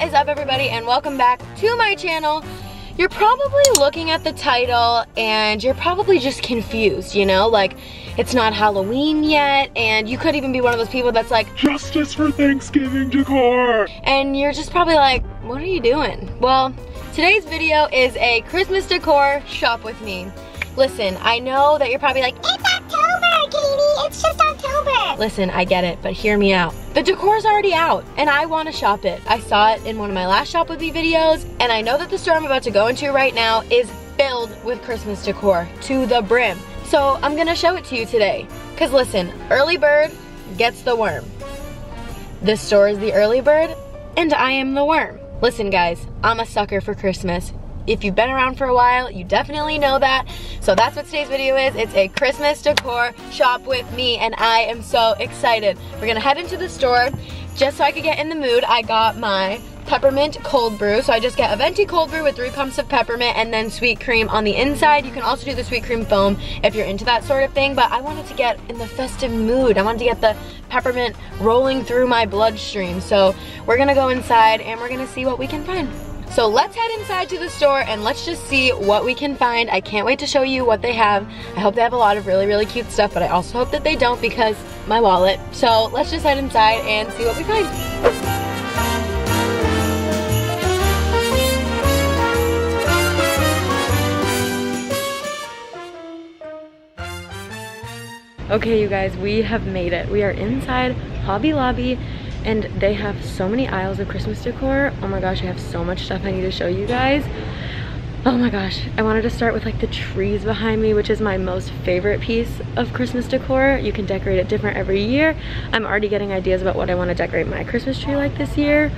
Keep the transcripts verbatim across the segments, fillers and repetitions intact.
What is up, everybody, and welcome back to my channel. You're probably looking at the title and you're probably just confused, you know, like it's not Halloween yet, and you could even be one of those people that's like, justice for Thanksgiving decor, and you're just probably like, what are you doing? Well, today's video is a Christmas decor shop with me. Listen, I know that you're probably like, it's October, Katie, it's just October. Listen, I get it, but hear me out. The decor's already out, and I want to shop it. I saw it in one of my last Shop With Me videos, and I know that the store I'm about to go into right now is filled with Christmas decor to the brim. So I'm going to show it to you today. Because listen, early bird gets the worm. This store is the early bird, and I am the worm. Listen guys, I'm a sucker for Christmas. If you've been around for a while, you definitely know that. So that's what today's video is. It's a Christmas decor shop with me, and I am so excited. We're gonna head into the store. Just so I could get in the mood, I got my peppermint cold brew. So I just get a venti cold brew with three pumps of peppermint and then sweet cream on the inside. You can also do the sweet cream foam if you're into that sort of thing, but I wanted to get in the festive mood. I wanted to get the peppermint rolling through my bloodstream. So we're gonna go inside and we're gonna see what we can find. So let's head inside to the store and let's just see what we can find. I can't wait to show you what they have. I hope they have a lot of really, really cute stuff, but I also hope that they don't because my wallet. So let's just head inside and see what we find. Okay, you guys, we have made it. We are inside Hobby Lobby, and they have so many aisles of Christmas decor. Oh my gosh, I have so much stuff I need to show you guys. Oh my gosh, I wanted to start with like the trees behind me, which is my most favorite piece of Christmas decor. You can decorate it different every year. I'm already getting ideas about what I want to decorate my Christmas tree like this year.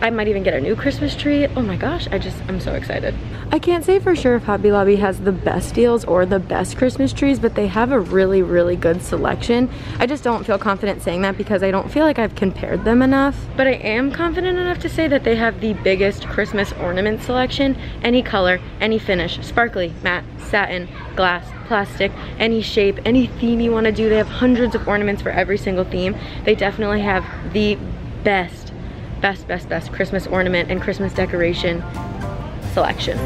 I might even get a new Christmas tree. Oh my gosh, I just, I'm so excited. I can't say for sure if Hobby Lobby has the best deals or the best Christmas trees, but they have a really, really good selection. I just don't feel confident saying that because I don't feel like I've compared them enough. But I am confident enough to say that they have the biggest Christmas ornament selection. Any color, any finish, sparkly, matte, satin, glass, plastic, any shape, any theme you want to do. They have hundreds of ornaments for every single theme. They definitely have the best best, best, best Christmas ornament and Christmas decoration selection.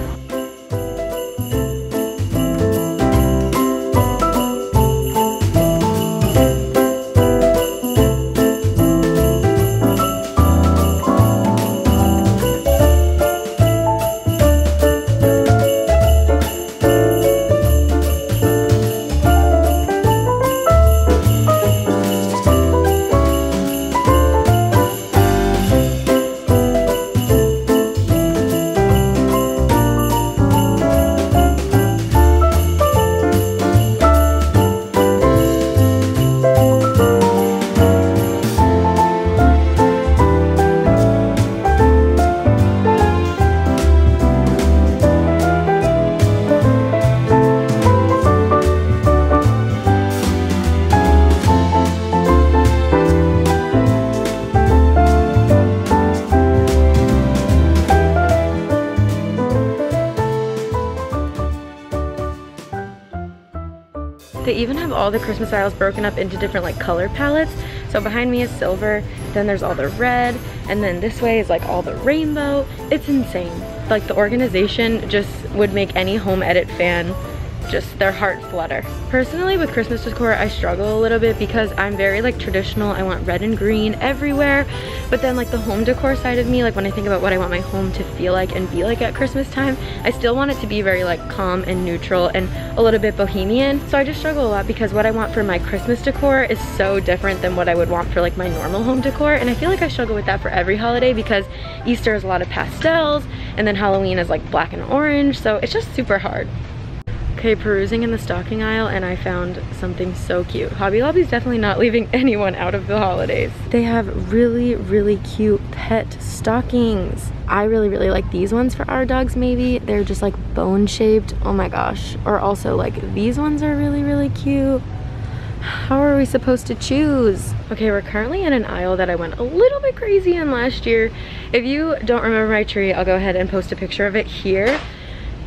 They even have all the Christmas aisles broken up into different like color palettes. So behind me is silver, then there's all the red, and then this way is like all the rainbow. It's insane. Like the organization just would make any home edit fan just their heart flutter. Personally, with Christmas decor, I struggle a little bit because I'm very like traditional. I want red and green everywhere. But then like the home decor side of me, like when I think about what I want my home to feel like and be like at Christmas time, I still want it to be very like calm and neutral and a little bit bohemian. So I just struggle a lot because what I want for my Christmas decor is so different than what I would want for like my normal home decor. And I feel like I struggle with that for every holiday because Easter is a lot of pastels, and then Halloween is like black and orange. So it's just super hard. Okay, perusing in the stocking aisle, and I found something so cute. Hobby Lobby's definitely not leaving anyone out of the holidays. They have really, really cute pet stockings. I really, really like these ones for our dogs, maybe. They're just like bone shaped. Oh my gosh. Or also like these ones are really, really cute. How are we supposed to choose? Okay, we're currently in an aisle that I went a little bit crazy in last year. If you don't remember my tree, I'll go ahead and post a picture of it here.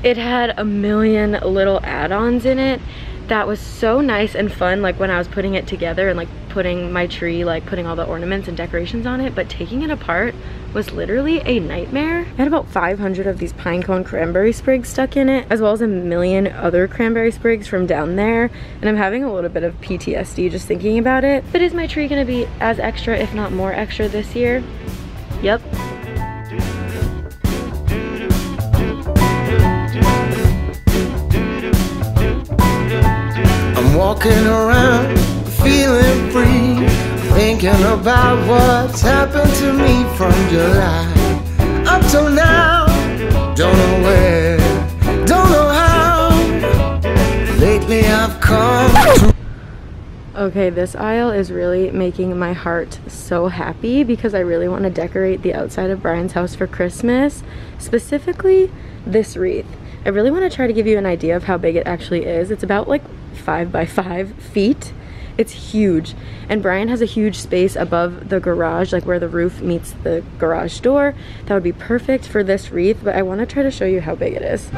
It had a million little add-ons in it, that was so nice and fun, like when I was putting it together and like putting my tree, like putting all the ornaments and decorations on it, but taking it apart was literally a nightmare. I had about five hundred of these pine cone cranberry sprigs stuck in it, as well as a million other cranberry sprigs from down there, and I'm having a little bit of P T S D just thinking about it. But is my tree gonna be as extra, if not more extra, this year? Yep. Walking around, feeling free, thinking about what's happened to me from July up till now. Don't know where, don't know how. Lately I've come to... Okay, this aisle is really making my heart so happy because I really want to decorate the outside of Brian's house for Christmas, specifically this wreath. I really want to try to give you an idea of how big it actually is. It's about like five by five feet. It's huge, and Brian has a huge space above the garage, like where the roof meets the garage door. That would be perfect for this wreath, but I want to try to show you how big it is.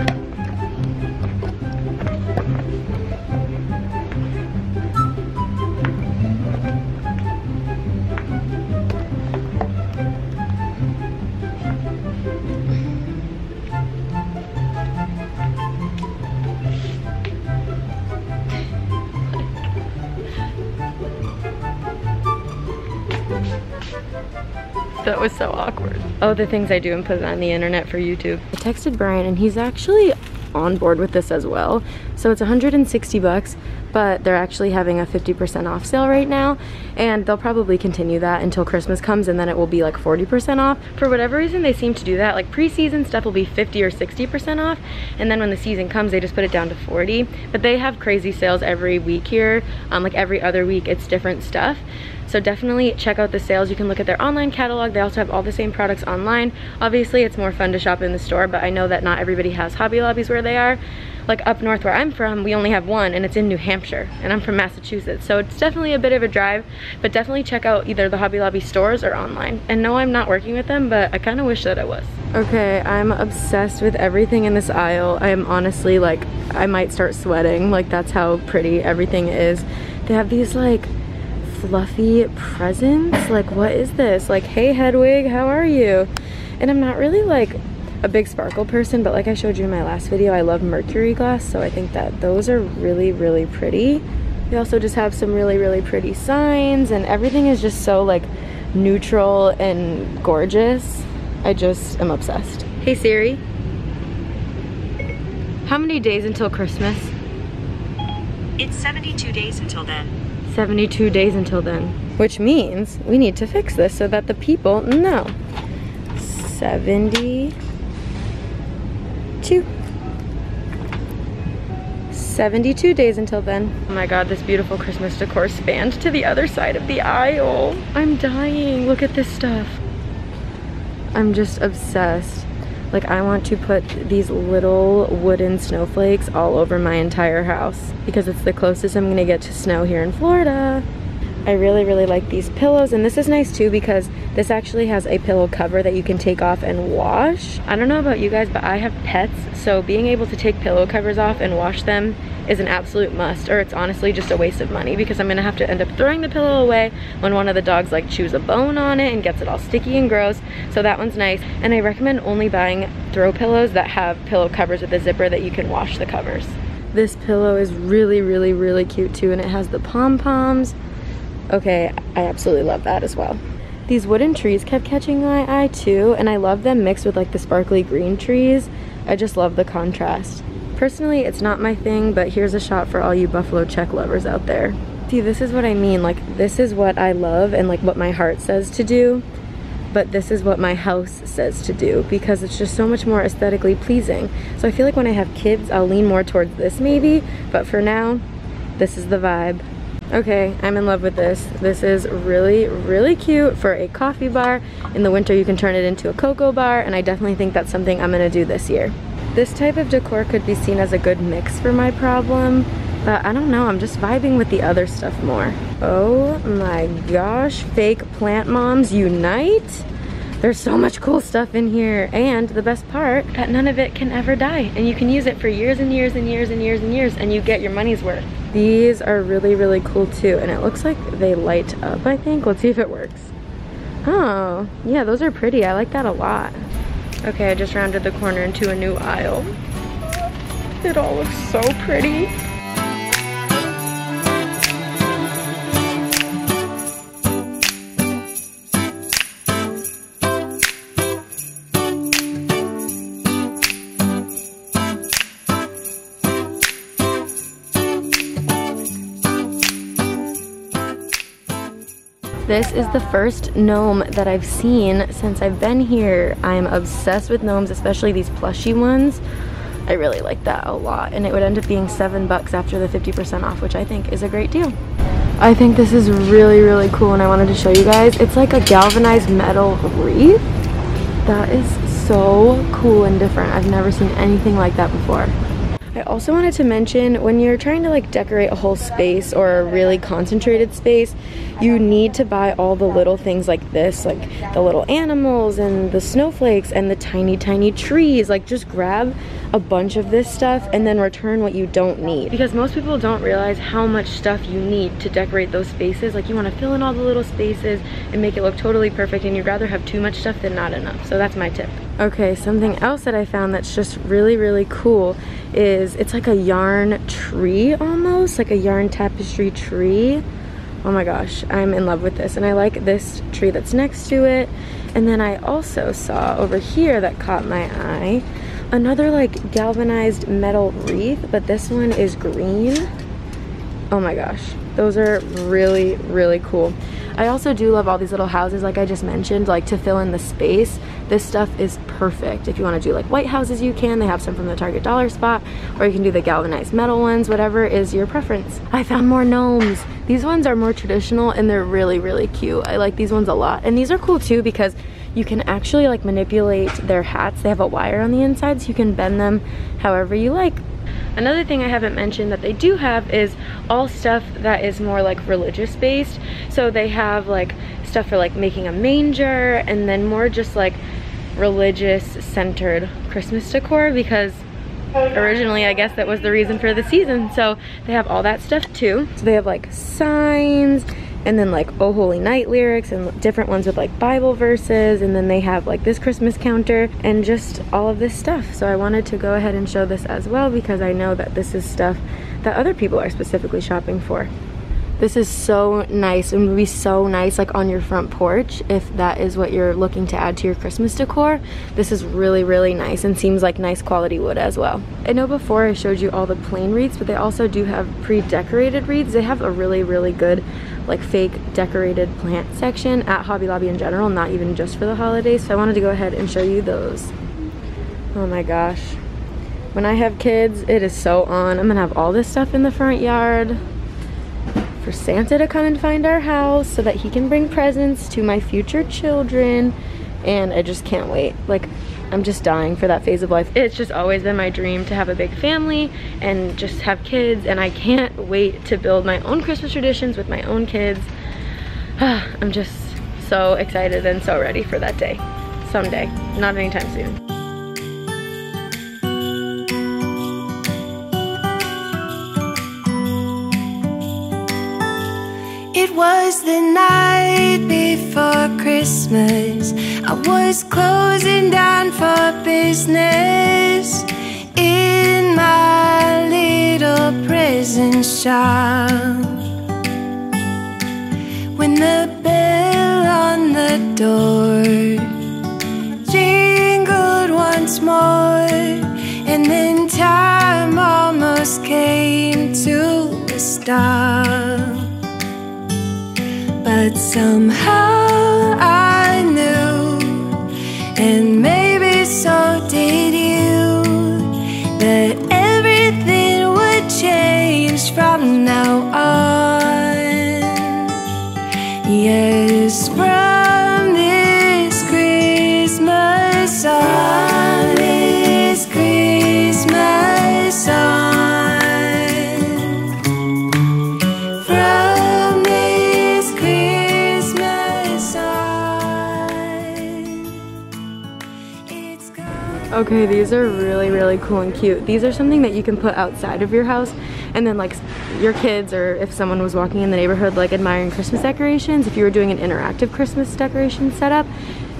That was so awkward. Oh, the things I do and put it on the internet for YouTube. I texted Brian and he's actually on board with this as well. So it's one hundred sixty bucks, but they're actually having a fifty percent off sale right now, and they'll probably continue that until Christmas comes, and then it will be like forty percent off. For whatever reason, they seem to do that. Like pre-season stuff will be fifty or sixty percent off, and then when the season comes, they just put it down to forty. But they have crazy sales every week here. Um, like every other week, it's different stuff. So definitely check out the sales. You can look at their online catalog. They also have all the same products online. Obviously, it's more fun to shop in the store, but I know that not everybody has Hobby Lobbies where they are. Like up north where I'm from, we only have one, and it's in New Hampshire, and I'm from Massachusetts. So it's definitely a bit of a drive, but definitely check out either the Hobby Lobby stores or online. And no, I'm not working with them, but I kind of wish that I was. Okay, I'm obsessed with everything in this aisle. I am honestly like, I might start sweating. Like that's how pretty everything is. They have these like, fluffy presents. Like what is this? Like, hey Hedwig, how are you? And I'm not really like a big sparkle person, but like I showed you in my last video, I love mercury glass, so I think that those are really really pretty. We also just have some really really pretty signs, and everything is just so like neutral and gorgeous. I just am obsessed. Hey Siri, how many days until Christmas? It's seventy-two days until then. seventy-two days until then, which means we need to fix this so that the people know. seventy-two days until then. Oh my God, this beautiful Christmas decor spanned to the other side of the aisle. I'm dying, look at this stuff. I'm just obsessed. Like I want to put these little wooden snowflakes all over my entire house because it's the closest I'm gonna get to snow here in Florida. I really, really like these pillows, and this is nice too because this actually has a pillow cover that you can take off and wash. I don't know about you guys, but I have pets, so being able to take pillow covers off and wash them is an absolute must, or it's honestly just a waste of money because I'm gonna have to end up throwing the pillow away when one of the dogs like chews a bone on it and gets it all sticky and gross. So that one's nice, and I recommend only buying throw pillows that have pillow covers with a zipper that you can wash the covers. This pillow is really really really cute too, and it has the pom-poms. Okay, I absolutely love that as well. These wooden trees kept catching my eye too, and I love them mixed with like the sparkly green trees. I just love the contrast. Personally, it's not my thing, but here's a shot for all you Buffalo check lovers out there. See, this is what I mean. Like, this is what I love and like what my heart says to do, but this is what my house says to do because it's just so much more aesthetically pleasing. So I feel like when I have kids, I'll lean more towards this maybe, but for now, this is the vibe. Okay, I'm in love with this. This is really, really cute for a coffee bar. In the winter, you can turn it into a cocoa bar, and I definitely think that's something I'm gonna do this year. This type of decor could be seen as a good mix for my problem, but I don't know, I'm just vibing with the other stuff more. Oh my gosh, fake plant moms unite. There's so much cool stuff in here, and the best part, that none of it can ever die, and you can use it for years and years and years and years and years, and you get your money's worth. These are really, really cool too, and it looks like they light up, I think. Let's see if it works. Oh, yeah, those are pretty. I like that a lot. Okay, I just rounded the corner into a new aisle. It all looks so pretty. This is the first gnome that I've seen since I've been here. I'm obsessed with gnomes, especially these plushy ones. I really like that a lot, and it would end up being seven bucks after the fifty percent off, which I think is a great deal. I think this is really, really cool, and I wanted to show you guys. It's like a galvanized metal wreath. That is so cool and different. I've never seen anything like that before. I also wanted to mention, when you're trying to like decorate a whole space or a really concentrated space, you need to buy all the little things like this, like the little animals and the snowflakes and the tiny, tiny trees. Like, just grab a bunch of this stuff and then return what you don't need, because most people don't realize how much stuff you need to decorate those spaces. Like, you want to fill in all the little spaces and make it look totally perfect, and you'd rather have too much stuff than not enough. So that's my tip. Okay, something else that I found that's just really, really cool is it's like a yarn tree almost, like a yarn tapestry tree. Oh my gosh, I'm in love with this, and I like this tree that's next to it. And then I also saw over here that caught my eye another like galvanized metal wreath, but this one is green. Oh my gosh, those are really, really cool. I also do love all these little houses, like I just mentioned, like to fill in the space. This stuff is perfect. If you want to do like white houses, you can. They have some from the Target dollar spot, or you can do the galvanized metal ones, whatever is your preference. I found more gnomes. These ones are more traditional, and they're really, really cute. I like these ones a lot, and these are cool too because you can actually like manipulate their hats. They have a wire on the inside, so you can bend them however you like. Another thing I haven't mentioned that they do have is all stuff that is more like religious based. So they have like stuff for like making a manger, and then more just like religious centered Christmas decor, because originally I guess that was the reason for the season. So they have all that stuff too. So they have like signs, and then like Oh Holy Night lyrics, and different ones with like Bible verses, and then they have like this Christmas counter and just all of this stuff. So I wanted to go ahead and show this as well, because I know that this is stuff that other people are specifically shopping for. This is so nice, and would be so nice like on your front porch if that is what you're looking to add to your Christmas decor. This is really, really nice, and seems like nice quality wood as well. I know before I showed you all the plain wreaths, but they also do have pre-decorated wreaths. They have a really, really good like fake decorated plant section at Hobby Lobby in general, not even just for the holidays. So I wanted to go ahead and show you those. Oh my gosh. When I have kids, it is so on. I'm gonna have all this stuff in the front yard for Santa to come and find our house so that he can bring presents to my future children. And I just can't wait. Like, I'm just dying for that phase of life. It's just always been my dream to have a big family and just have kids, and I can't wait to build my own Christmas traditions with my own kids. I'm just so excited and so ready for that day. Someday, not anytime soon. It was the night before Christmas. I was closing down for business in my little prison shop, when the bell on the door jingled once more, and then time almost came to a stop. But somehow I knew, and maybe so did you, that everything would change from now on. Yes, from this Christmas on, from this Christmas on, from this Christmas on. Okay, these are really, really cool and cute. These are something that you can put outside of your house, and then like your kids, or if someone was walking in the neighborhood like admiring Christmas decorations, if you were doing an interactive Christmas decoration setup,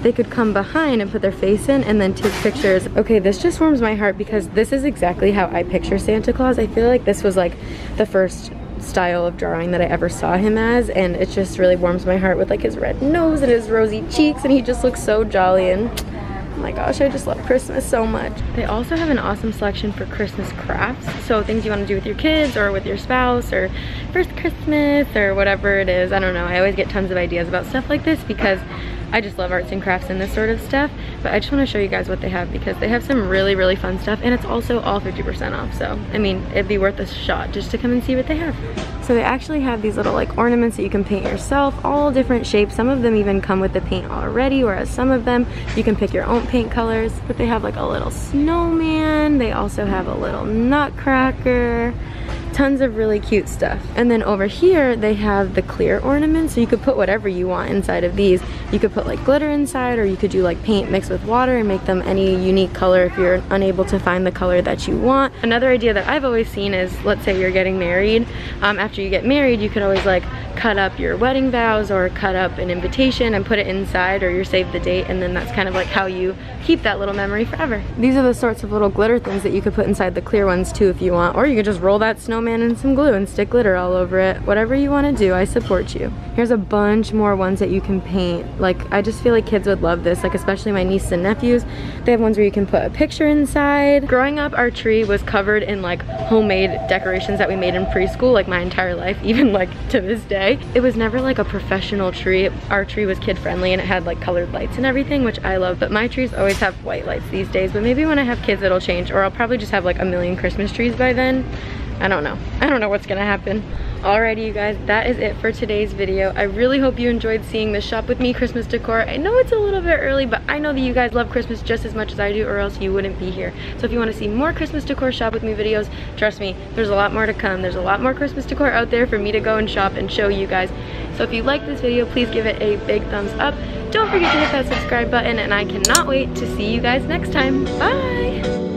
they could come behind and put their face in and then take pictures. Okay, this just warms my heart because this is exactly how I picture Santa Claus. I feel like this was like the first style of drawing that I ever saw him as, and it just really warms my heart with like his red nose and his rosy cheeks, and he just looks so jolly, and oh my gosh, I just love Christmas so much. They also have an awesome selection for Christmas crafts, so things you want to do with your kids or with your spouse or first Christmas or whatever it is. I don't know, I always get tons of ideas about stuff like this because I just love arts and crafts and this sort of stuff, but I just want to show you guys what they have because they have some really, really fun stuff, and it's also all fifty percent off, so I mean, it'd be worth a shot just to come and see what they have. So they actually have these little like ornaments that you can paint yourself, all different shapes. Some of them even come with the paint already, whereas some of them you can pick your own paint colors. But they have like a little snowman, they also have a little nutcracker, tons of really cute stuff. And then over here they have the clear ornaments, so you could put whatever you want inside of these. You could put like glitter inside, or you could do like paint mixed with water and make them any unique color if you're unable to find the color that you want. Another idea that I've always seen is, let's say you're getting married, um, after you get married you could always like cut up your wedding vows or cut up an invitation and put it inside, or your save the date, and then that's kind of like how you keep that little memory forever. These are the sorts of little glitter things that you could put inside the clear ones too if you want, or you could just roll that snowman in some glue and stick glitter all over it. Whatever you want to do, I support you. Here's a bunch more ones that you can paint. Like, I just feel like kids would love this, like especially my nieces and nephews. They have ones where you can put a picture inside. Growing up, our tree was covered in like homemade decorations that we made in preschool, like my entire life, even like to this day. It was never like a professional tree. Our tree was kid friendly and it had like colored lights and everything, which I love, but my trees always have white lights these days, but maybe when I have kids it'll change, or I'll probably just have like a million Christmas trees by then. I don't know. I don't know what's gonna happen. Alrighty you guys, that is it for today's video. I really hope you enjoyed seeing this shop with me, Christmas decor. I know it's a little bit early, but I know that you guys love Christmas just as much as I do, or else you wouldn't be here. So if you want to see more Christmas decor shop with me videos, trust me, there's a lot more to come. There's a lot more Christmas decor out there for me to go and shop and show you guys. So if you like this video, please give it a big thumbs up. Don't forget to hit that subscribe button, and I cannot wait to see you guys next time. Bye!